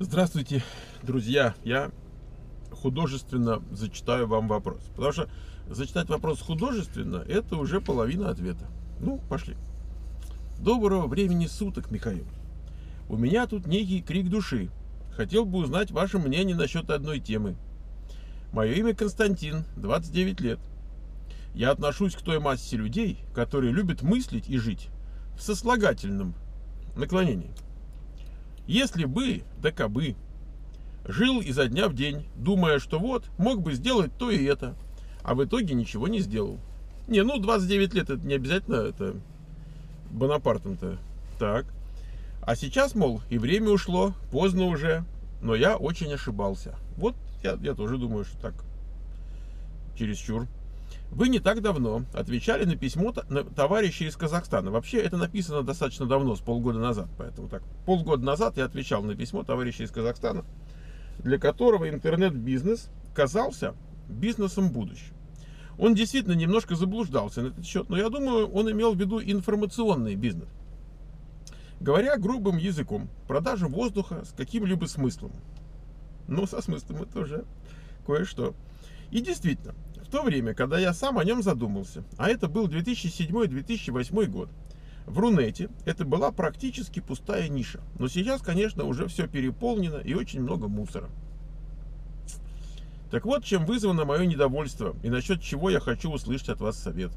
Здравствуйте, друзья! Я художественно зачитаю вам вопрос. Потому что зачитать вопрос художественно – это уже половина ответа. Ну, пошли. Доброго времени суток, Михаил. У меня тут некий крик души. Хотел бы узнать ваше мнение насчет одной темы. Мое имя Константин, 29 лет. Я отношусь к той массе людей, которые любят мыслить и жить в сослагательном наклонении. Если бы, да кабы, жил изо дня в день, думая, что вот, мог бы сделать то и это, а в итоге ничего не сделал. Не, ну 29 лет, это не обязательно, это Бонапартом-то. Так. А сейчас, мол, и время ушло, поздно уже, но я очень ошибался. Вот я тоже думаю, что так, чересчур. Вы не так давно отвечали на письмо товарища из Казахстана. Вообще это написано достаточно давно, с полгода назад. Поэтому так, полгода назад я отвечал на письмо товарища из Казахстана, для которого интернет-бизнес казался бизнесом будущего. Он действительно немножко заблуждался на этот счет, но я думаю, он имел в виду информационный бизнес. Говоря грубым языком, продажа воздуха с каким-либо смыслом. Ну, со смыслом это уже кое-что. И действительно, в то время, когда я сам о нем задумался, а это был 2007-2008 год, в Рунете это была практически пустая ниша. Но сейчас, конечно, уже все переполнено и очень много мусора. Так вот, чем вызвано мое недовольство и насчет чего я хочу услышать от вас совет.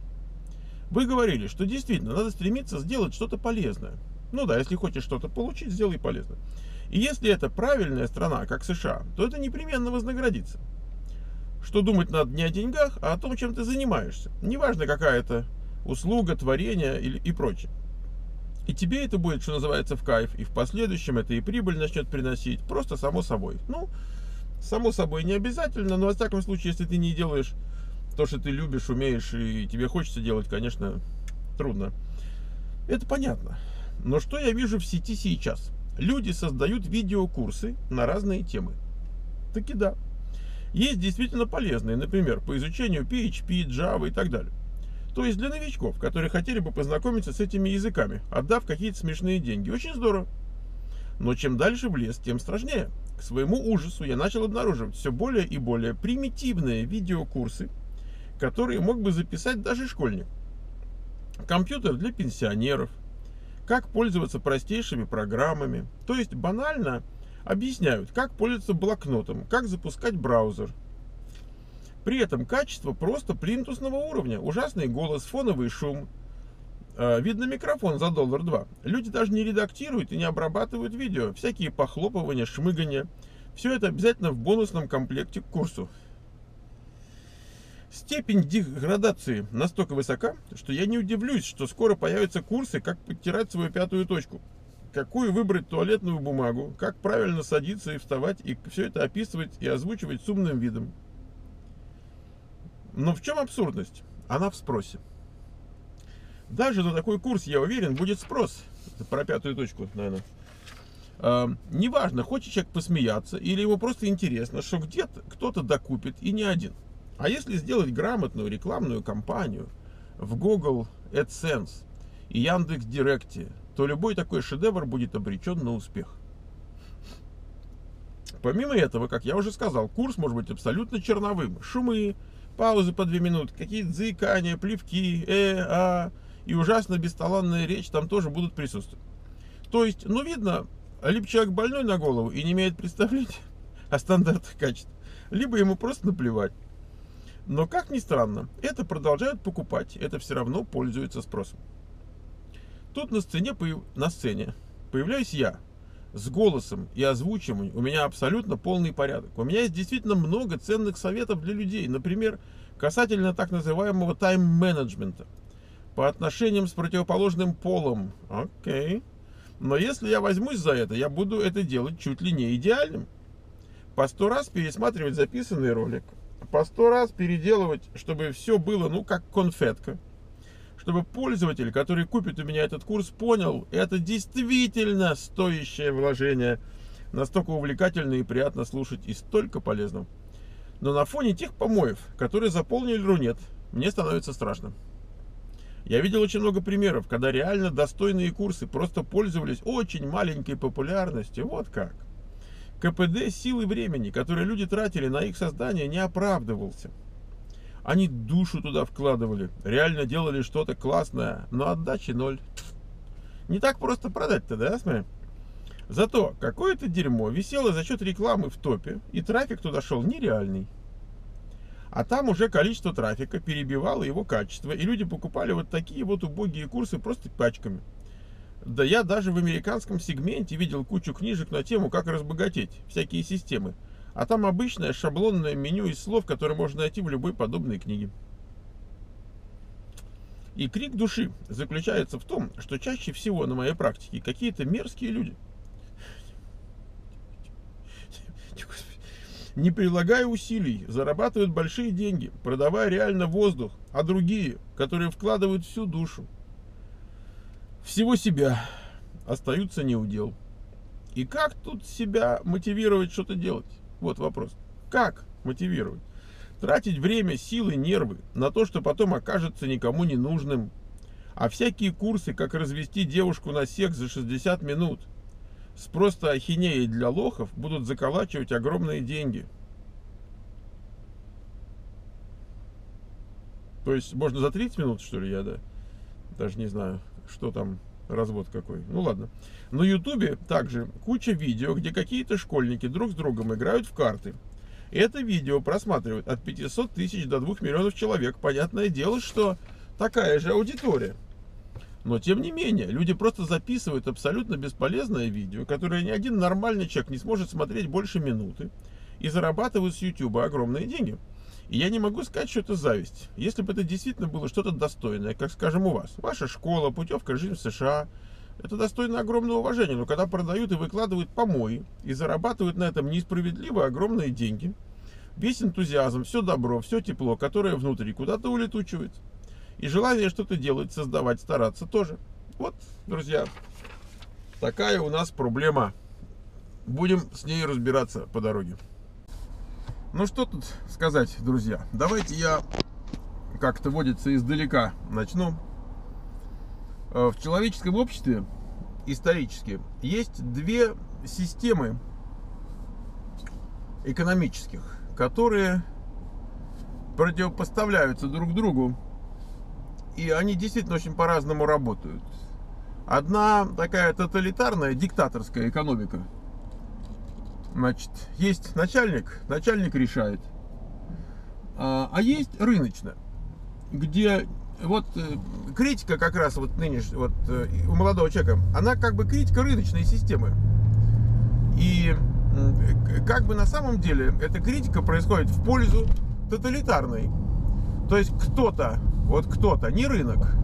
Вы говорили, что действительно надо стремиться сделать что-то полезное. Ну да, если хочешь что-то получить, сделай полезное. И если это правильная страна, как США, то это непременно вознаградится. Что думать надо не о деньгах, а о том, чем ты занимаешься. Неважно, какая это услуга, творение и прочее. И тебе это будет, что называется, в кайф. И в последующем это и прибыль начнет приносить. Просто само собой. Ну, само собой не обязательно, но во всяком случае, если ты не делаешь то, что ты любишь, умеешь и тебе хочется делать, конечно, трудно. Это понятно. Но что я вижу в сети сейчас? Люди создают видеокурсы на разные темы. Таки да. Есть действительно полезные, например, по изучению PHP, Java и так далее. То есть для новичков, которые хотели бы познакомиться с этими языками, отдав какие-то смешные деньги. Очень здорово. Но чем дальше в лес, тем сложнее. К своему ужасу я начал обнаруживать все более и более примитивные видеокурсы, которые мог бы записать даже школьник. Компьютер для пенсионеров, как пользоваться простейшими программами. То есть банально объясняют, как пользоваться блокнотом, как запускать браузер. При этом качество просто плинтусного уровня. Ужасный голос, фоновый шум. Видно микрофон за $2. Люди даже не редактируют и не обрабатывают видео. Всякие похлопывания, шмыгания. Все это обязательно в бонусном комплекте к курсу. Степень деградации настолько высока, что я не удивлюсь, что скоро появятся курсы, как подтирать свою пятую точку. Какую выбрать туалетную бумагу, как правильно садиться и вставать, и все это описывать и озвучивать с умным видом. Но в чем абсурдность? Она в спросе. Даже на такой курс, я уверен, будет спрос. Это про пятую точку, наверное. Неважно, хочет человек посмеяться, или ему просто интересно, что где-то кто-то докупит, и не один. А если сделать грамотную рекламную кампанию в Google AdSense и Яндекс.Директе, то любой такой шедевр будет обречен на успех. Помимо этого, как я уже сказал, курс может быть абсолютно черновым. Шумы, паузы по 2 минуты, какие-то заикания, плевки, и ужасно бесталанная речь там тоже будут присутствовать. То есть, ну видно, либо человек больной на голову и не имеет представления о стандартах качества, либо ему просто наплевать. Но, как ни странно, это продолжают покупать, это все равно пользуется спросом. Тут на сцене появляюсь я с голосом и озвучиванием. У меня абсолютно полный порядок. У меня есть действительно много ценных советов для людей. Например, касательно так называемого тайм-менеджмента. По отношениям с противоположным полом. Окей. Но если я возьмусь за это, я буду это делать чуть ли не идеальным. По 100 раз пересматривать записанный ролик. По 100 раз переделывать, чтобы все было, ну, как конфетка. Чтобы пользователь, который купит у меня этот курс, понял, это действительно стоящее вложение. Настолько увлекательно и приятно слушать, и столько полезно. Но на фоне тех помоев, которые заполнили Рунет, мне становится страшно. Я видел очень много примеров, когда реально достойные курсы просто пользовались очень маленькой популярностью. Вот как. КПД сил и времени, которые люди тратили на их создание, не оправдывался. Они душу туда вкладывали, реально делали что-то классное, но отдачи ноль. Не так просто продать-то, да, смотри? Зато какое-то дерьмо висело за счет рекламы в топе, и трафик туда шел нереальный. А там уже количество трафика перебивало его качество, и люди покупали вот такие вот убогие курсы просто пачками. Да я даже в американском сегменте видел кучу книжек на тему, как разбогатеть, всякие системы. А там обычное шаблонное меню из слов, которое можно найти в любой подобной книге. И крик души заключается в том, что чаще всего на моей практике какие-то мерзкие люди, не прилагая усилий, зарабатывают большие деньги, продавая реально воздух, а другие, которые вкладывают всю душу, всего себя, остаются не у дел. И как тут себя мотивировать что-то делать? Вот вопрос. Как мотивировать? Тратить время, силы, нервы на то, что потом окажется никому не нужным. А всякие курсы, как развести девушку на секс за 60 минут, с просто ахинеей для лохов будут заколачивать огромные деньги. То есть можно за 30 минут, что ли, я даже не знаю, что там. Развод какой. Ну ладно. На YouTube также куча видео, где какие-то школьники друг с другом играют в карты. Это видео просматривают от 500 тысяч до 2 миллионов человек. Понятное дело, что такая же аудитория. Но тем не менее, люди просто записывают абсолютно бесполезное видео, которое ни один нормальный человек не сможет смотреть больше минуты, и зарабатывают с YouTube огромные деньги. И я не могу сказать, что это зависть. Если бы это действительно было что-то достойное, как, скажем, у вас, ваша школа, путевка, жизнь в США, это достойно огромного уважения. Но когда продают и выкладывают помои, и зарабатывают на этом несправедливо огромные деньги, весь энтузиазм, все добро, все тепло, которое внутри, куда-то улетучивает. И желание что-то делать, создавать, стараться тоже. Вот, друзья, такая у нас проблема. Будем с ней разбираться по дороге. Ну что тут сказать, друзья, давайте я, как-то водится, издалека начну. В человеческом обществе, исторически, есть две системы экономических, которые противопоставляются друг другу, и они действительно очень по-разному работают. Одна такая тоталитарная, диктаторская экономика. Значит, есть начальник, начальник решает. А есть рыночная, где вот критика как раз вот нынешняя, вот у молодого человека, она как бы критика рыночной системы. И как бы на самом деле эта критика происходит в пользу тоталитарной. То есть кто-то, вот кто-то, не рынок,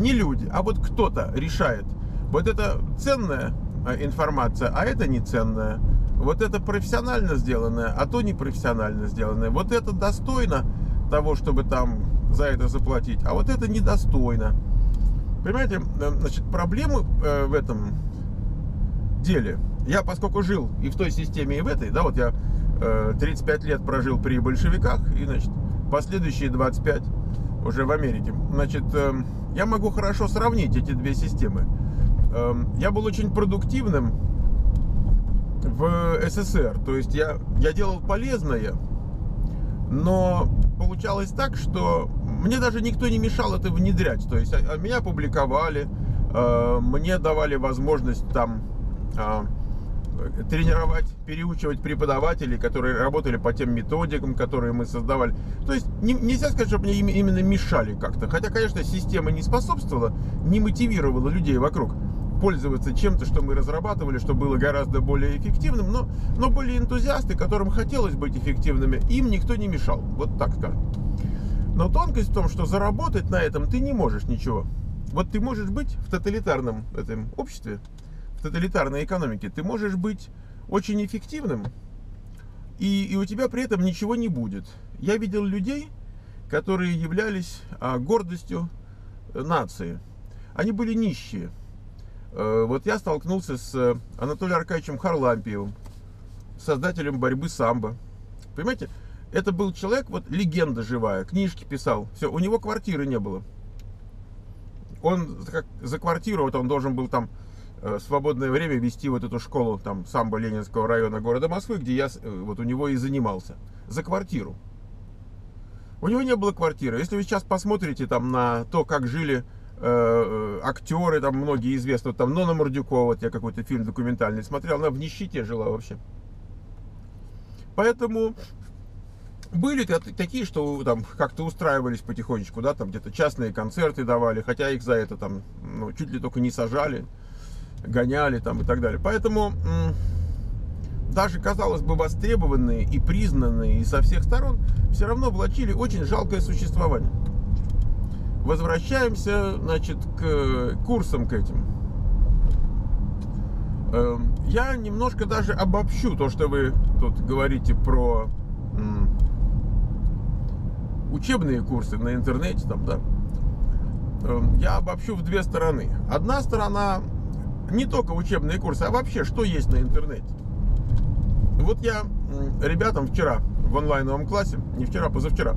не люди, а вот кто-то решает. Вот это ценная информация, а это не ценная. Вот это профессионально сделанное, а то непрофессионально сделанное. Вот это достойно того, чтобы там за это заплатить, а вот это недостойно. Понимаете, значит, проблемы в этом деле. Я, поскольку жил и в той системе, и в этой, да, вот я 35 лет прожил при большевиках, и, значит, последующие 25 уже в Америке. Значит, я могу хорошо сравнить эти две системы. Я был очень продуктивным в СССР, то есть я делал полезное, но получалось так, что мне даже никто не мешал это внедрять, то есть меня публиковали, мне давали возможность там тренировать, переучивать преподавателей, которые работали по тем методикам, которые мы создавали. То есть нельзя сказать, чтобы мне именно мешали как-то, хотя, конечно, система не способствовала, не мотивировала людей вокруг пользоваться чем-то, что мы разрабатывали, что было гораздо более эффективным, но были энтузиасты, которым хотелось быть эффективными, им никто не мешал, вот так скажем. Но тонкость в том, что заработать на этом ты не можешь ничего. Вот ты можешь быть в тоталитарном этом обществе, в тоталитарной экономике, ты можешь быть очень эффективным, и у тебя при этом ничего не будет. Я видел людей, которые являлись гордостью нации. Они были нищие. Вот я столкнулся с Анатолием Аркадьевичем Харлампиевым, создателем борьбы самбо. Понимаете, это был человек, вот легенда живая, книжки писал, все, у него квартиры не было. Он как за квартиру, вот он должен был там свободное время вести вот эту школу там самбо Ленинского района города Москвы, где я вот у него и занимался, за квартиру. У него не было квартиры. Если вы сейчас посмотрите там на то, как жили актеры, там многие известны, вот, там Нона Мордюкова, вот я какой-то фильм документальный смотрел, она в нищете жила вообще. Поэтому были такие, что там как-то устраивались потихонечку, да, там где-то частные концерты давали, хотя их за это там ну, чуть ли только не сажали, гоняли там и так далее. Поэтому даже, казалось бы, востребованные и признанные и со всех сторон все равно влачили очень жалкое существование. Возвращаемся, значит, к курсам, к этим. Я немножко даже обобщу то, что вы тут говорите про учебные курсы на интернете, там, да. Я обобщу в две стороны. Одна сторона — не только учебные курсы, а вообще, что есть на интернете. Вот я ребятам вчера в онлайновом классе, не вчера, позавчера,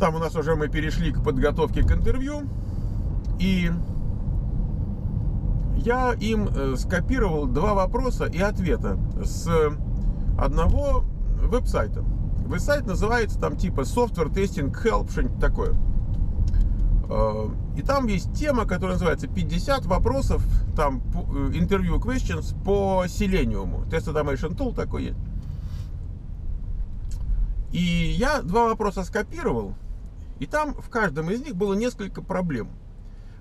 там у нас уже мы перешли к подготовке к интервью, и я им скопировал два вопроса и ответа с одного веб-сайта. Веб-сайт называется там типа Software Testing Help, что-нибудь такое. И там есть тема, которая называется 50 вопросов, там интервью questions по Selenium. Test Automation Tool такой есть. И я два вопроса скопировал, и там в каждом из них было несколько проблем.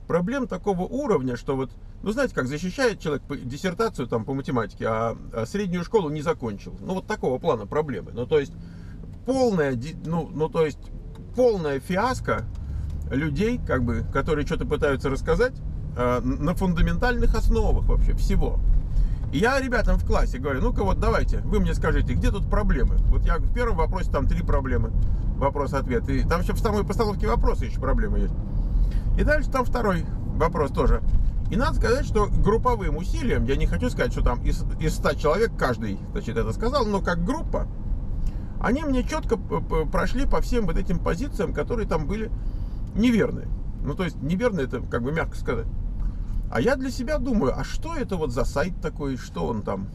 Проблем такого уровня, что вот, ну знаете, как защищает человек диссертацию там по математике, а среднюю школу не закончил. Ну вот такого плана проблемы. Ну то есть полная фиаско людей, как бы, которые что-то пытаются рассказать на фундаментальных основах вообще всего. И я ребятам в классе говорю: ну-ка вот давайте, вы мне скажите, где тут проблемы? Вот я в первом вопросе там 3 проблемы, вопрос-ответ. И там еще в самой постановке вопроса еще проблемы есть. И дальше там второй вопрос тоже. И надо сказать, что групповым усилием, я не хочу сказать, что там из 100 человек каждый, значит, это сказал, но как группа, они мне четко прошли по всем вот этим позициям, которые там были неверные. Ну, то есть неверные, это как бы мягко сказать. А я для себя думаю, а что это вот за сайт такой, что он там?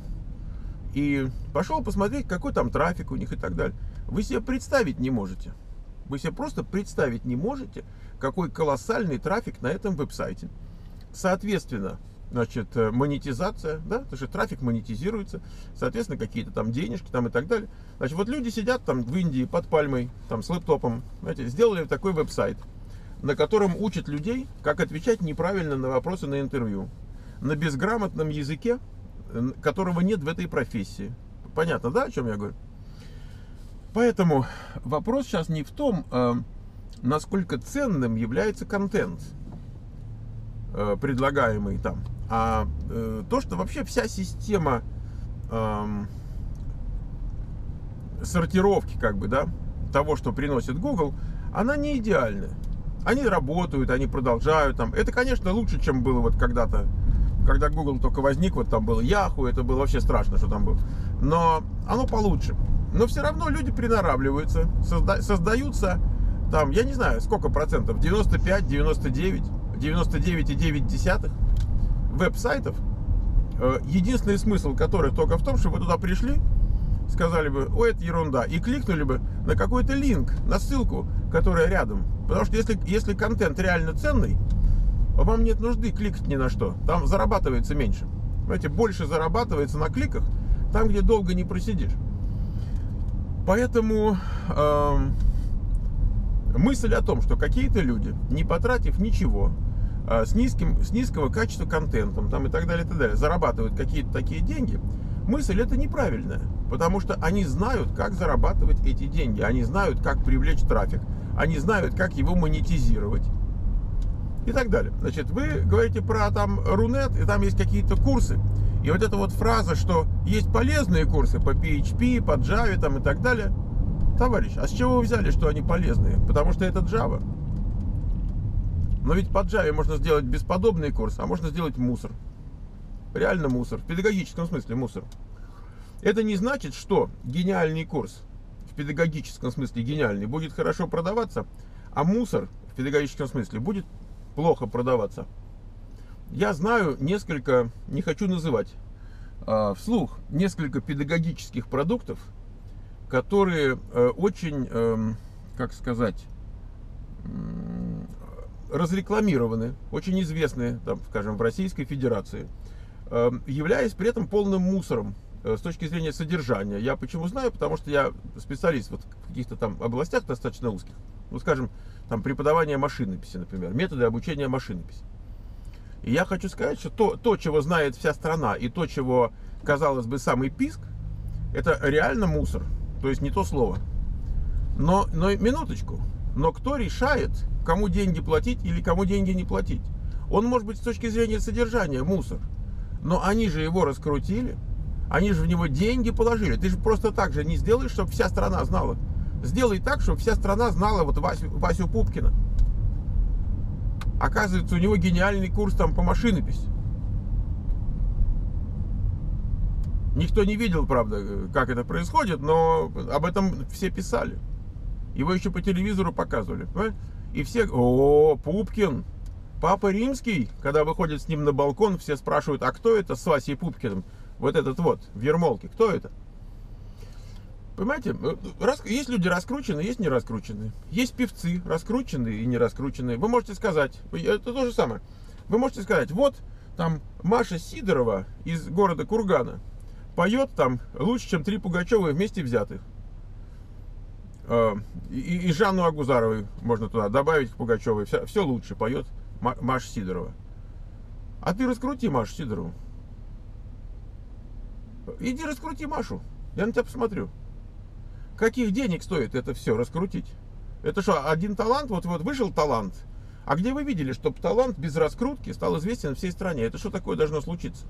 И пошел посмотреть, какой там трафик у них и так далее. Вы себе представить не можете. Вы себе просто представить не можете, какой колоссальный трафик на этом веб-сайте. Соответственно, значит, монетизация, да, потому что трафик монетизируется, соответственно, какие-то там денежки там и так далее. Значит, вот люди сидят там в Индии под пальмой, там с лэптопом, знаете, сделали такой веб-сайт, на котором учат людей, как отвечать неправильно на вопросы на интервью, на безграмотном языке, которого нет в этой профессии. Понятно, да, о чем я говорю? Поэтому вопрос сейчас не в том, насколько ценным является контент, предлагаемый там, а то, что вообще вся система сортировки, как бы, да, того, что приносит Google, она не идеальна. Они работают, они продолжают там. Это, конечно, лучше, чем было вот когда-то, когда Google только возник, вот там было Yahoo, это было вообще страшно, что там было. Но оно получше. Но все равно люди приноравливаются, создаются там, я не знаю, сколько процентов, 95, 99, 99,9 веб-сайтов, единственный смысл которых только в том, что вы туда пришли, сказали бы: ой, это ерунда, и кликнули бы на какой-то линк, на ссылку, которая рядом. Потому что если контент реально ценный, вам нет нужды кликать ни на что, там зарабатывается меньше. Понимаете, больше зарабатывается на кликах, там, где долго не просидишь. Поэтому мысль о том, что какие-то люди, не потратив ничего, с низкого качества контентом там, и так далее, зарабатывают какие-то такие деньги, мысль это неправильная, потому что они знают, как зарабатывать эти деньги, они знают, как привлечь трафик, они знают, как его монетизировать и так далее. Значит, вы говорите про там Рунет, и там есть какие-то курсы, и вот эта вот фраза, что есть полезные курсы по PHP, по Java там, и так далее. Товарищ, а с чего вы взяли, что они полезные? Потому что это Java. Но ведь по Java можно сделать бесподобный курс, а можно сделать мусор. Реально мусор, в педагогическом смысле мусор. Это не значит, что гениальный курс, в педагогическом смысле гениальный, будет хорошо продаваться, а мусор, в педагогическом смысле, будет плохо продаваться. Я знаю несколько, не хочу называть вслух, несколько педагогических продуктов, которые очень, как сказать, разрекламированы, очень известны, там, скажем, в Российской Федерации, являясь при этом полным мусором с точки зрения содержания. Я почему знаю? Потому что я специалист вот в каких-то там областях достаточно узких. Ну, скажем, там преподавание машинописи, например, методы обучения машинописи. И я хочу сказать, что то, чего знает вся страна, и то, чего, казалось бы, самый писк, это реально мусор. То есть не то слово. Но минуточку. Но кто решает, кому деньги платить или кому деньги не платить? Он, может быть, с точки зрения содержания мусор. Но они же его раскрутили. Они же в него деньги положили. Ты же просто так же не сделаешь, чтобы вся страна знала. Сделай так, чтобы вся страна знала вот Васю Пупкина. Оказывается, у него гениальный курс там по машинописи. Никто не видел, правда, как это происходит, но об этом все писали. Его еще по телевизору показывали. Понимаете? И все: о, Пупкин, Папа Римский. Когда выходит с ним на балкон, все спрашивают: а кто это с Васей Пупкиным? Вот этот вот, в ермолке, кто это? Понимаете, есть люди раскрученные, есть не раскрученные. Есть певцы раскрученные и не раскрученные. Вы можете сказать, это то же самое. Вы можете сказать: вот там Маша Сидорова из города Кургана поет там лучше, чем три Пугачевы вместе взятых. И Жанну Агузаровой можно туда добавить к Пугачевой. Все лучше поет Маша Сидорова. А ты раскрути Машу Сидорову. Иди раскрути Машу, я на тебя посмотрю. Каких денег стоит это все раскрутить? Это что, один талант, вот вышел талант. А где вы видели, чтобы талант без раскрутки стал известен всей стране? Это что такое должно случиться?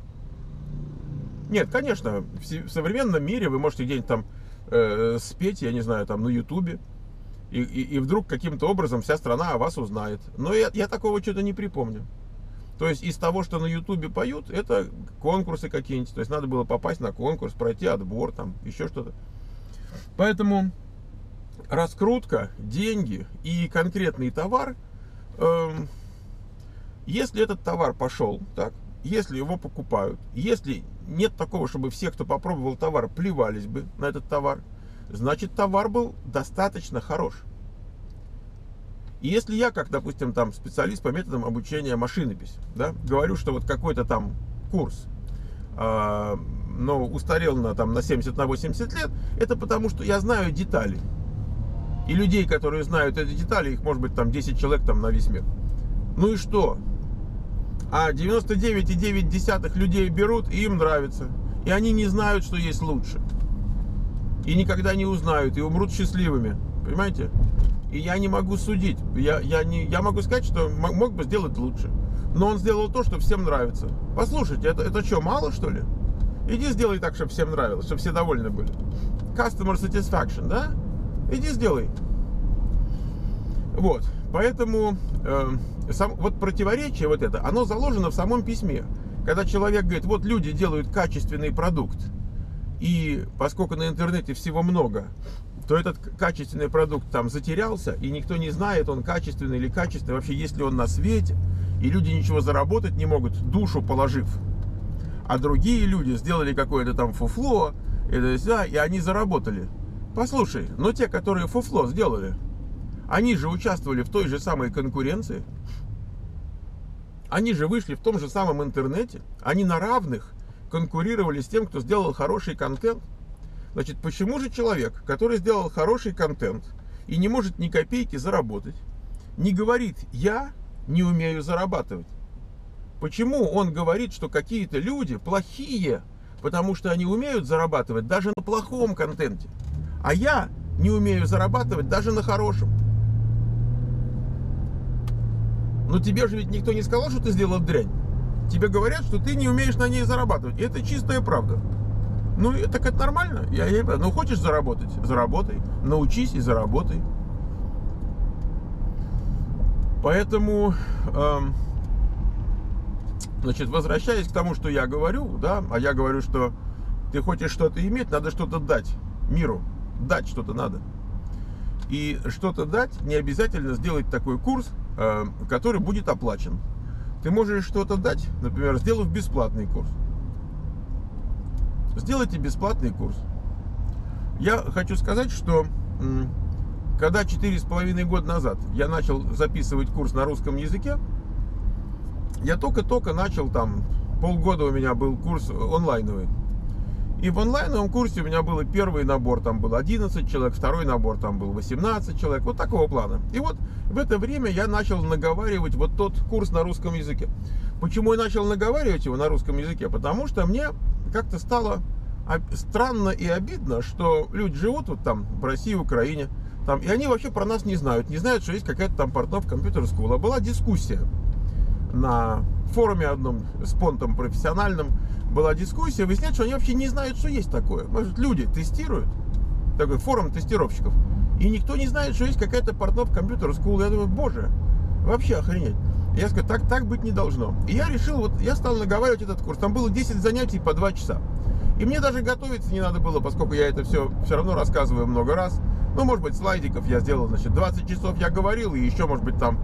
Нет, конечно, в современном мире вы можете где-нибудь там спеть, я не знаю, там на Ютубе. И вдруг каким-то образом вся страна о вас узнает. Но я такого что-то не припомню. То есть из того, что на Ютубе поют, это конкурсы какие-нибудь. То есть надо было попасть на конкурс, пройти отбор, там еще что-то. Поэтому раскрутка, деньги и конкретный товар, если этот товар пошел, так, если его покупают, если нет такого, чтобы все, кто попробовал товар, плевались бы на этот товар, значит, товар был достаточно хорош. И если я, как, допустим, там специалист по методам обучения машинописи, да, говорю, что вот какой-то там курс, но устарел на 70, на 80 лет, это потому, что я знаю детали. И людей, которые знают эти детали, их может быть там 10 человек там на весь мир. Ну и что? А 99,9 людей берут, и им нравится. И они не знают, что есть лучше. И никогда не узнают, и умрут счастливыми. Понимаете? И я не могу судить. Я могу сказать, что мог бы сделать лучше. Но он сделал то, что всем нравится. Послушайте, это что, мало, что ли? Иди сделай так, чтобы всем нравилось, чтобы все довольны были. Customer satisfaction, да? Иди сделай. Вот. Поэтому вот противоречие вот это, оно заложено в самом письме. Когда человек говорит: вот люди делают качественный продукт, и поскольку на интернете всего много, то этот качественный продукт там затерялся, и никто не знает, он качественный или качественный, вообще есть ли он на свете, и люди ничего заработать не могут, душу положив. А другие люди сделали какое-то там фуфло, и они заработали. Послушай, но те, которые фуфло сделали, они же участвовали в той же самой конкуренции. Они же вышли в том же самом интернете. Они на равных конкурировали с тем, кто сделал хороший контент. Значит, почему же человек, который сделал хороший контент и не может ни копейки заработать, не говорит: я не умею зарабатывать? Почему он говорит, что какие-то люди плохие, потому что они умеют зарабатывать даже на плохом контенте, а я не умею зарабатывать даже на хорошем? Но тебе же ведь никто не сказал, что ты сделал дрянь. Тебе говорят, что ты не умеешь на ней зарабатывать. И это чистая правда. Ну, так это нормально. Ну, хочешь заработать? Заработай. Научись и заработай. Поэтому... Значит, возвращаясь к тому, что я говорю, да, а я говорю, что ты хочешь что-то иметь, надо что-то дать миру, дать что-то надо. И что-то дать не обязательно сделать такой курс, который будет оплачен. Ты можешь что-то дать, например, сделав бесплатный курс. Сделайте бесплатный курс. Я хочу сказать, что когда 4,5 года назад я начал записывать курс на русском языке, я только-только начал, там, полгода у меня был курс онлайновый. И в онлайновом курсе у меня был первый набор, там был 11 человек, второй набор, там был 18 человек, вот такого плана. И вот в это время я начал наговаривать вот тот курс на русском языке. Почему я начал наговаривать его на русском языке? Потому что мне как-то стало странно и обидно, что люди живут вот там в России, в Украине, там, и они вообще про нас не знают. Не знают, что есть какая-то там Portnov Computer School. А была дискуссия на форуме одном с понтом профессиональным, была дискуссия, выяснять, что они вообще не знают, что есть такое. Может, люди тестируют, такой форум тестировщиков, и никто не знает, что есть какая-то Portnov Computer School. Я думаю, боже, вообще охренеть. Я сказал, так быть не должно. И я решил, вот я стал наговаривать этот курс. Там было 10 занятий по 2 часа. И мне даже готовиться не надо было, поскольку я это все равно рассказываю много раз. Ну, может быть, слайдиков я сделал, значит, 20 часов я говорил, и еще, может быть, там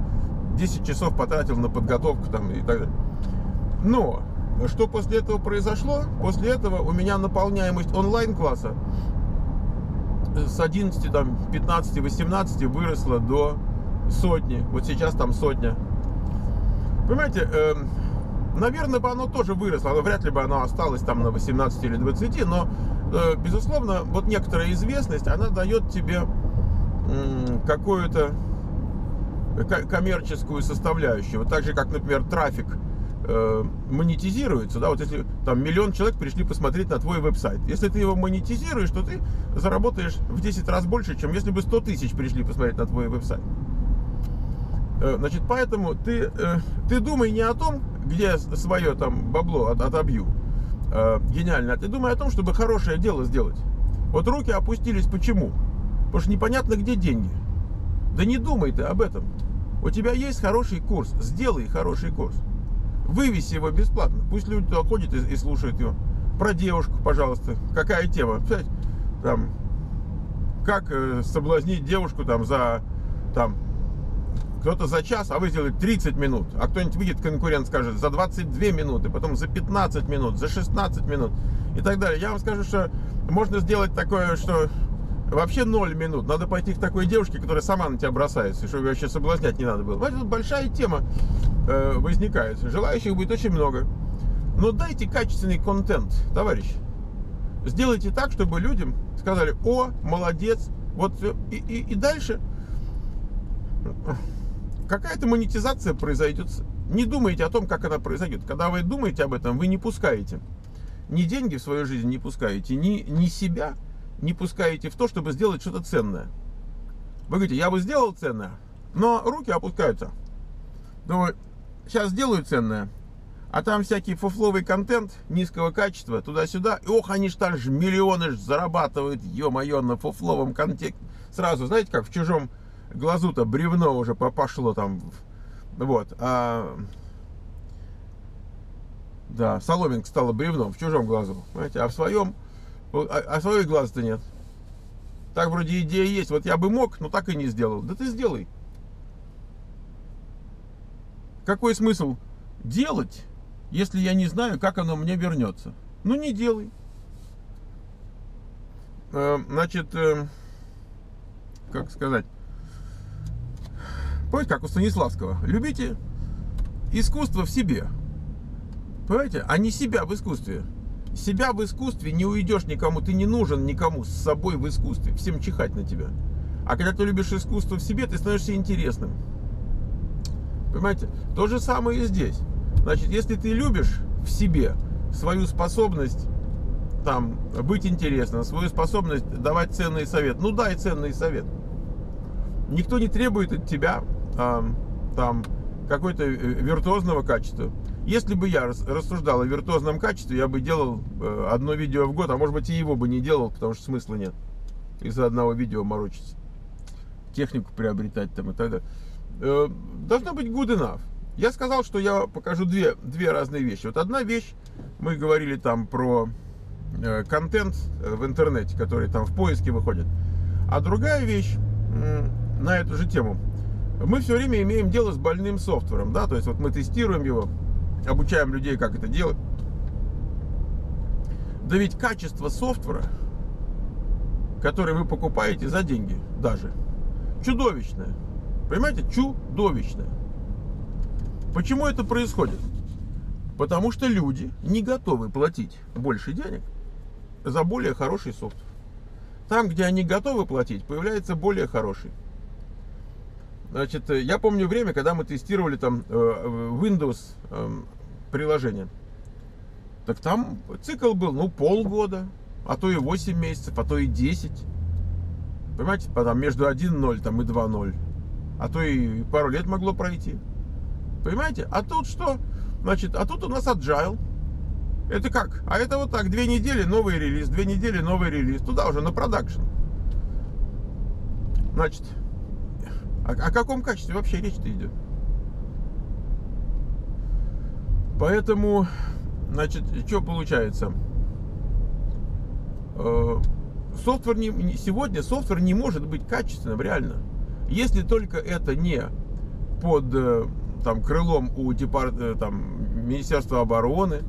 10 часов потратил на подготовку там и так далее. Но что после этого произошло? После этого у меня наполняемость онлайн-класса с 11, там, 15, 18 выросла до 100. Вот сейчас там 100. Понимаете, наверное, бы оно тоже выросло, но вряд ли бы оно осталось там на 18 или 20, но, безусловно, вот некоторая известность, она дает тебе какую-то коммерческую составляющую. Вот так же, как, например, трафик монетизируется, да, вот если там 1 000 000 человек пришли посмотреть на твой веб-сайт, если ты его монетизируешь, то ты заработаешь в 10 раз больше, чем если бы 100 000 пришли посмотреть на твой веб-сайт. Значит, поэтому ты думай не о том, где свое там бабло отобью гениально, а ты думай о том, чтобы хорошее дело сделать. Вот руки опустились почему? Потому что непонятно, где деньги. Да не думай ты об этом. У тебя есть хороший курс, сделай хороший курс. Вывеси его бесплатно. Пусть люди туда ходят и слушают его. Про девушку, пожалуйста. Какая тема? Там, как соблазнить девушку там за... Там, кто-то за час, а вы сделаете 30 минут. А кто-нибудь выйдет, конкурент скажет, за 22 минуты, потом за 15 минут, за 16 минут и так далее. Я вам скажу, что можно сделать такое, что вообще 0 минут. Надо пойти к такой девушке, которая сама на тебя бросается, чтобы вообще соблазнять не надо было. Знаете, тут большая тема возникает. Желающих будет очень много. Но дайте качественный контент, товарищ. Сделайте так, чтобы людям сказали, о, молодец. Вот и дальше... Какая-то монетизация произойдет. Не думайте о том, как она произойдет. Когда вы думаете об этом, вы не пускаете ни деньги в свою жизнь, не пускаете ни себя, не пускаете в то, чтобы сделать что-то ценное. Вы говорите, я бы сделал ценное, но руки опускаются. Думаю, сейчас сделаю ценное, а там всякий фуфловый контент низкого качества, туда-сюда. И, ох, они ж там же миллионы ж зарабатывают, ё-моё, на фуфловом контенте. Сразу, знаете, как в чужом глазу-то бревно уже пошло там, вот, да, соломинка стала бревном в чужом глазу, понимаете, а в своем, а своих глаз-то нет. Так вроде идея есть, вот я бы мог, но так и не сделал. Да ты сделай. Какой смысл делать, если я не знаю, как оно мне вернется? Ну не делай. Значит, как сказать? Понимаете, как у Станиславского. Любите искусство в себе. Понимаете? А не себя в искусстве. Себя в искусстве не уйдешь никому. Ты не нужен никому с собой в искусстве. Всем чихать на тебя. А когда ты любишь искусство в себе, ты становишься интересным. Понимаете? То же самое и здесь. Значит, если ты любишь в себе свою способность там быть интересным, свою способность давать ценный совет, ну дай ценный совет. Никто не требует от тебя там какой-то виртуозного качества. Если бы я рассуждал о виртуозном качестве, я бы делал одно видео в год, а может быть и его бы не делал, потому что смысла нет. Из-за одного видео морочиться. Технику приобретать там и так далее. Должно быть good enough. Я сказал, что я покажу две разные вещи. Вот одна вещь, мы говорили там про контент в интернете, который там в поиске выходит. А другая вещь на эту же тему. мы все время имеем дело с больным софтвером, да, то есть вот мы тестируем его, обучаем людей, как это делать. Да ведь качество софтвера, который вы покупаете за деньги даже, чудовищное. Понимаете, чудовищное. Почему это происходит? Потому что люди не готовы платить больше денег за более хороший софт. Там, где они готовы платить, появляется более хороший. Значит, я помню время, когда мы тестировали там Windows приложение. Так там цикл был, ну, полгода, а то и 8 месяцев, а то и 10. Понимаете, там между 1.0 там, и 2.0. А то и пару лет могло пройти. Понимаете? А тут что? Значит, а тут у нас Agile. Это как? А это вот так, 2 недели, новый релиз, 2 недели, новый релиз. Туда уже, на продакшн. Значит, о каком качестве вообще речь-то идет? Поэтому, значит, что получается? Софтвер не, сегодня софтвер не может быть качественным, реально. Если только это не под там крылом у там, Министерства обороны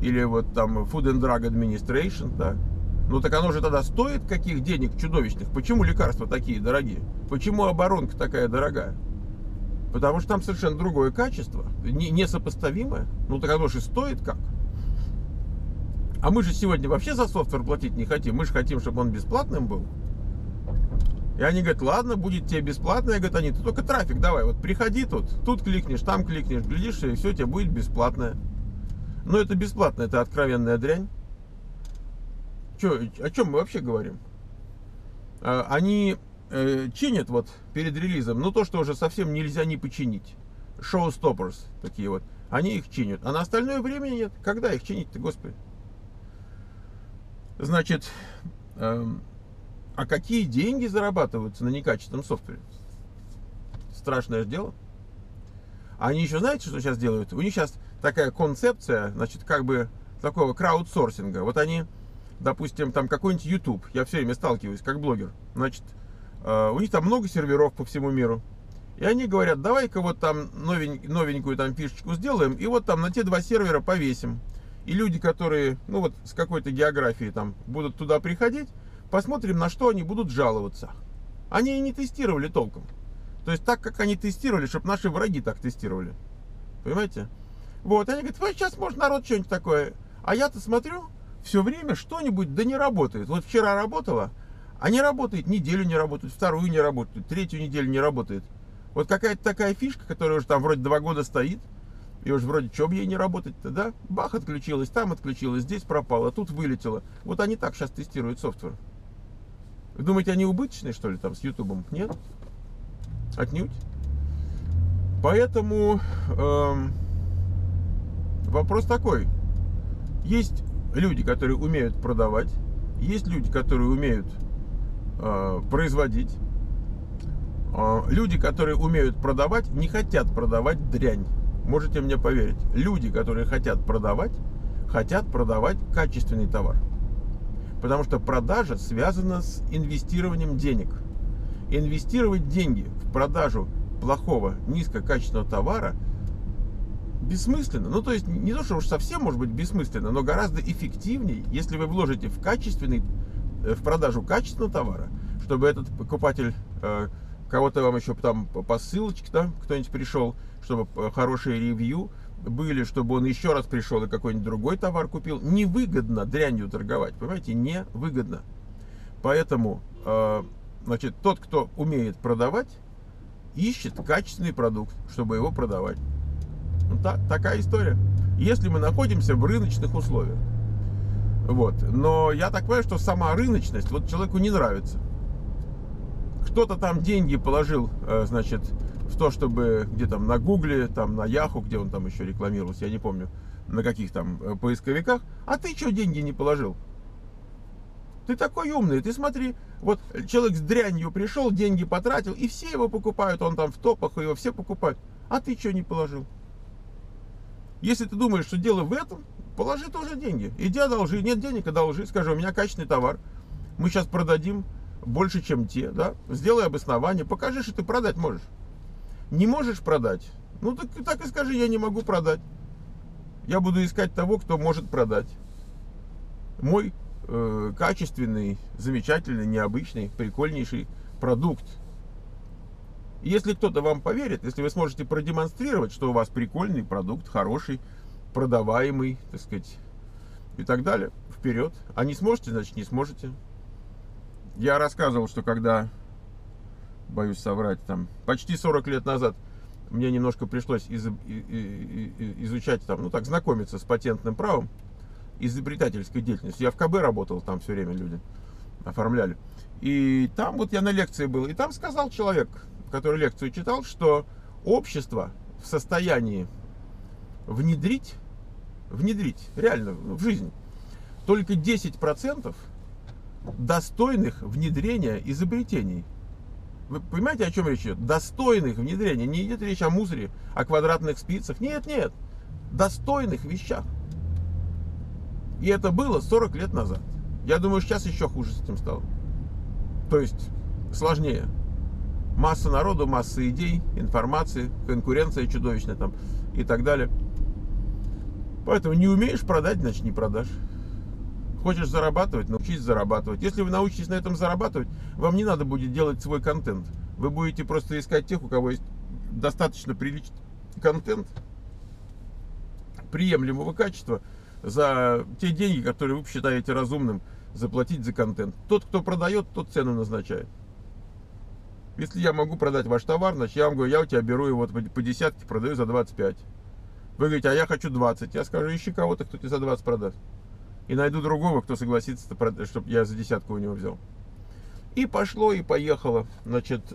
или вот там Food and Drug Administration, да. Ну так оно же тогда стоит каких денег чудовищных? Почему лекарства такие дорогие? Почему оборонка такая дорогая? Потому что там совершенно другое качество, несопоставимое. Ну так оно же стоит как? А мы же сегодня вообще за софтвер платить не хотим. Мы же хотим, чтобы он бесплатным был. И они говорят, ладно, будет тебе бесплатно. Я говорю, они, ты только трафик давай, вот приходи тут, тут кликнешь, там кликнешь, глядишь, и все, тебе будет бесплатное. Но это бесплатно, это откровенная дрянь. Че, о чем мы вообще говорим? Они чинят вот перед релизом, ну то, что уже совсем нельзя не починить. Showstoppers такие вот, они их чинят. А на остальное время нет. Когда их чинить-то, господи? Значит... А какие деньги зарабатываются на некачественном софтвере? Страшное дело. Они еще, знаете, что сейчас делают? У них сейчас такая концепция, значит, как бы такого краудсорсинга. Вот они, допустим, там какой-нибудь YouTube, я все время сталкиваюсь как блогер, значит, у них там много серверов по всему миру. И они говорят, давай-ка вот там новенькую там фишечку сделаем, и вот там на те 2 сервера повесим. И люди, которые, ну вот с какой-то географии там будут туда приходить, посмотрим, на что они будут жаловаться. Они и не тестировали толком. То есть так, как они тестировали, чтобы наши враги так тестировали. Понимаете? Вот, они говорят, вот сейчас может народ что-нибудь такое. А я-то смотрю, все время что-нибудь да не работает. Вот вчера работала, а не работает, неделю не работает, вторую не работает, третью неделю не работает. Вот какая-то такая фишка, которая уже там вроде 2 года стоит, и уж вроде, что бы ей не работать-то, да? Бах, отключилась, там отключилась, здесь пропала, тут вылетела. Вот они так сейчас тестируют софтвер. Вы думаете, они убыточные, что ли, там, с Ютубом? Нет? Отнюдь. Поэтому вопрос такой. Есть люди, которые умеют продавать. Есть люди, которые умеют производить. Люди, которые умеют продавать, не хотят продавать дрянь. Можете мне поверить. Люди, которые хотят продавать качественный товар. Потому что продажа связана с инвестированием денег. Инвестировать деньги в продажу плохого, низкокачественного товара бессмысленно. Ну, то есть, не то, что уж совсем может быть бессмысленно, но гораздо эффективнее, если вы вложите в продажу качественного товара, чтобы этот покупатель, кого-то вам еще там по ссылочке, да, кто-нибудь пришел, чтобы хорошие ревью были, чтобы он еще раз пришел и какой-нибудь другой товар купил. Невыгодно дрянью торговать, понимаете, невыгодно. Поэтому, значит, тот, кто умеет продавать, ищет качественный продукт, чтобы его продавать. Вот такая история. Если мы находимся в рыночных условиях. Вот. Но я так понимаю, что сама рыночность вот человеку не нравится. Кто-то там деньги положил, значит, в то, чтобы где там на Гугле, там на Яху, где он там еще рекламировался, я не помню, на каких там поисковиках. А ты что деньги не положил? Ты такой умный, ты смотри, вот человек с дрянью пришел, деньги потратил, и все его покупают, он там в топах, его все покупают. А ты что не положил? Если ты думаешь, что дело в этом, положи тоже деньги. Иди одолжи, нет денег, одолжи, скажи, у меня качественный товар, мы сейчас продадим больше, чем те, да? Сделай обоснование, покажи, что ты продать можешь. Не можешь продать? Ну так и скажи, я не могу продать. Я буду искать того, кто может продать. Мой качественный, замечательный, необычный, прикольнейший продукт. Если кто-то вам поверит, если вы сможете продемонстрировать, что у вас прикольный продукт, хороший, продаваемый, так сказать, и так далее, вперед. А не сможете, значит, не сможете. Я рассказывал, что когда, боюсь соврать, там, почти 40 лет назад мне немножко пришлось изучать, там, ну так, знакомиться с патентным правом, изобретательской деятельностью. Я в КБ работал, там все время люди оформляли. И там вот я на лекции был, и там сказал человек, который лекцию читал, что общество в состоянии внедрить реально в жизнь только 10% достойных внедрения изобретений. Вы понимаете, о чем речь идет? Достойных внедрений. Не идет речь о мусоре, о квадратных спицах. Нет, нет. Достойных вещах. И это было 40 лет назад. Я думаю, сейчас еще хуже с этим стало. То есть сложнее. Масса народу, масса идей, информации, конкуренция чудовищная там и так далее. Поэтому не умеешь продать, значит не продашь. Хочешь зарабатывать, научись зарабатывать. Если вы научитесь на этом зарабатывать, вам не надо будет делать свой контент. Вы будете просто искать тех, у кого есть достаточно приличный контент, приемлемого качества, за те деньги, которые вы считаете разумным заплатить за контент. Тот, кто продает, тот цену назначает. Если я могу продать ваш товар, значит я вам говорю, я у тебя беру его по десятке, продаю за 25. Вы говорите, а я хочу 20. Я скажу, ищи кого-то, кто тебе за 20 продаст. И найду другого, кто согласится, чтобы я за десятку у него взял. И пошло, и поехало. Значит,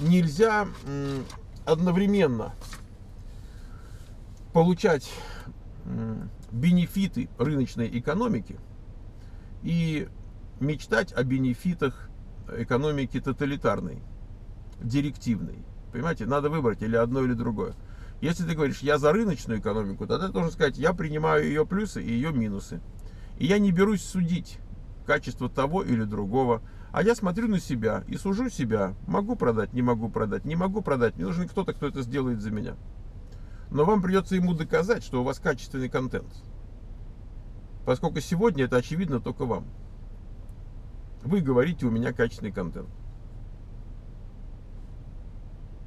нельзя одновременно получать бенефиты рыночной экономики и мечтать о бенефитах экономики тоталитарной, директивной. Понимаете, надо выбрать или одно, или другое. Если ты говоришь, я за рыночную экономику, тогда ты должен сказать, я принимаю ее плюсы и ее минусы. И я не берусь судить качество того или другого, а я смотрю на себя и сужу себя. Могу продать, не могу продать, не могу продать. Мне нужен кто-то, кто это сделает за меня. Но вам придется ему доказать, что у вас качественный контент. Поскольку сегодня это очевидно только вам. Вы говорите, у меня качественный контент.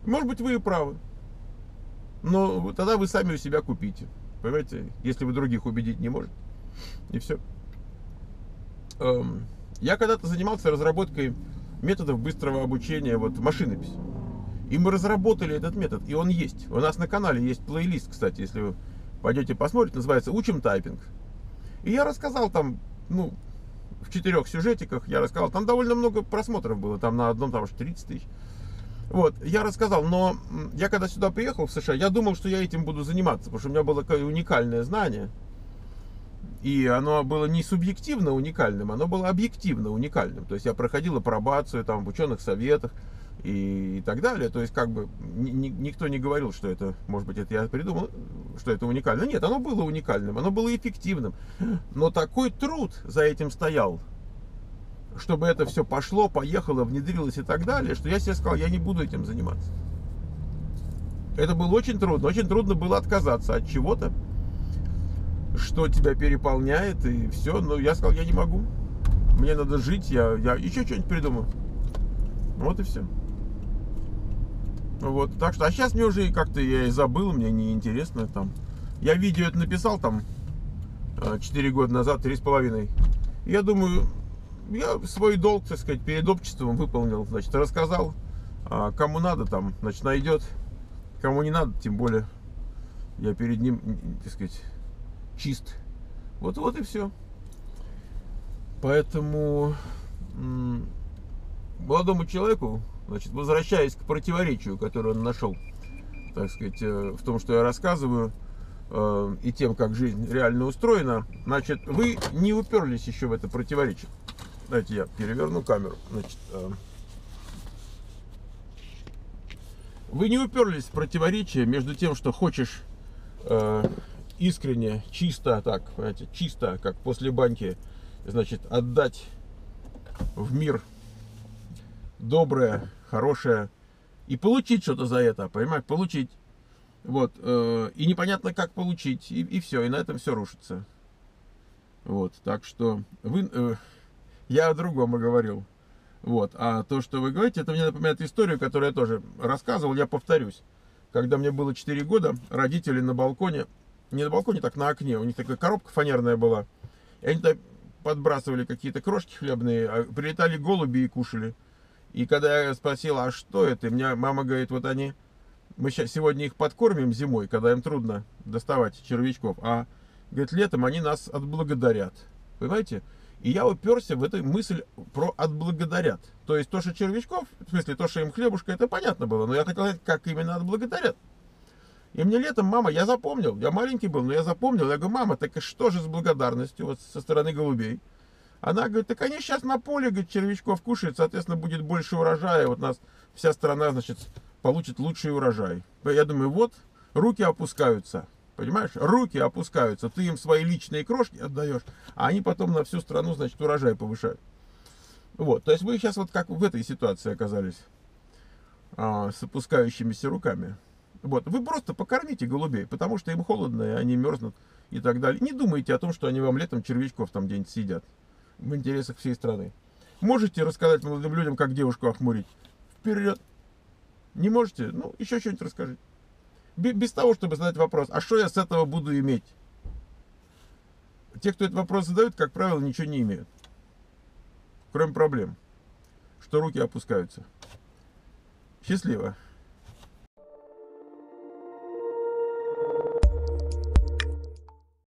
Может быть, вы и правы. Но тогда вы сами у себя купите. Понимаете? Если вы других убедить не можете. И все. Я когда-то занимался разработкой методов быстрого обучения, вот, машинописи. И мы разработали этот метод. И он есть. У нас на канале есть плейлист, кстати. Если вы пойдете посмотреть, называется «Учим тайпинг». И я рассказал там, ну, в 4 сюжетиках. Я рассказал, там довольно много просмотров было. Там на одном, там аж 30 тысяч. Вот, я рассказал, но я когда сюда приехал, в США, я думал, что я этим буду заниматься, потому что у меня было такое уникальное знание. И оно было не субъективно уникальным, оно было объективно уникальным. То есть я проходил апробацию там, в ученых советах и так далее. То есть как бы никто не говорил, что это, может быть, это я придумал, что это уникально. Нет, оно было уникальным, оно было эффективным. Но такой труд за этим стоял, чтобы это все пошло, поехало, внедрилось и так далее, что я себе сказал, я не буду этим заниматься. Это было очень трудно. Очень трудно было отказаться от чего-то, что тебя переполняет, и все. Но я сказал, я не могу. Мне надо жить, я еще что-нибудь придумаю. Вот и все. Вот. Так что, а сейчас мне уже как-то я и забыл, мне неинтересно там. Я видео это написал там 4 года назад, 3,5. Я думаю... Я свой долг, так сказать, перед обществом выполнил, значит, рассказал, кому надо, там, значит, найдет, кому не надо, тем более я перед ним, так сказать, чист. Вот и все. Поэтому молодому человеку, значит, возвращаясь к противоречию, которое он нашел, так сказать, в том, что я рассказываю, и тем, как жизнь реально устроена, значит, вы не уперлись еще в это противоречие. Давайте я переверну камеру. Значит, вы не уперлись в противоречие между тем, что хочешь искренне, чисто, так, понимаете, чисто, как после баньки, значит, отдать в мир доброе, хорошее, и получить что-то за это, понимаешь, получить. Вот, и непонятно, как получить, и все, и на этом все рушится. Вот, так что вы, я о другом и говорил. Вот, а то, что вы говорите, это мне напоминает историю, которую я тоже рассказывал, я повторюсь. Когда мне было 4 года, родители на балконе, не на балконе, так на окне, у них такая коробка фанерная была, и они там подбрасывали какие-то крошки хлебные, а прилетали голуби и кушали. И когда я спросил, а что это, и мне мама говорит, вот они, мы сейчас сегодня их подкормим зимой, когда им трудно доставать червячков, а, говорит, летом они нас отблагодарят, понимаете? И я уперся в эту мысль про отблагодарят. То есть то, что червячков, в смысле то, что им хлебушка, это понятно было. Но я хотел сказать, как именно отблагодарят. И мне летом мама, я запомнил, я маленький был, но я запомнил. Я говорю, мама, так и что же с благодарностью вот со стороны голубей? Она говорит, так они сейчас на поле, говорит, червячков кушают, соответственно, будет больше урожая. Вот нас вся страна, значит, получит лучший урожай. Я думаю, вот, руки опускаются. Понимаешь, руки опускаются, ты им свои личные крошки отдаешь, а они потом на всю страну, значит, урожай повышают. Вот, то есть вы сейчас вот как в этой ситуации оказались, с опускающимися руками. Вот, вы просто покормите голубей, потому что им холодно, и они мерзнут и так далее. Не думайте о том, что они вам летом червячков там где-нибудь съедят, в интересах всей страны. Можете рассказать молодым людям, как девушку охмурить? Вперед! Не можете? Ну, еще что-нибудь расскажите. Без того, чтобы задать вопрос, а что я с этого буду иметь? Те, кто этот вопрос задают, как правило, ничего не имеют. Кроме проблем, что руки опускаются. Счастливо.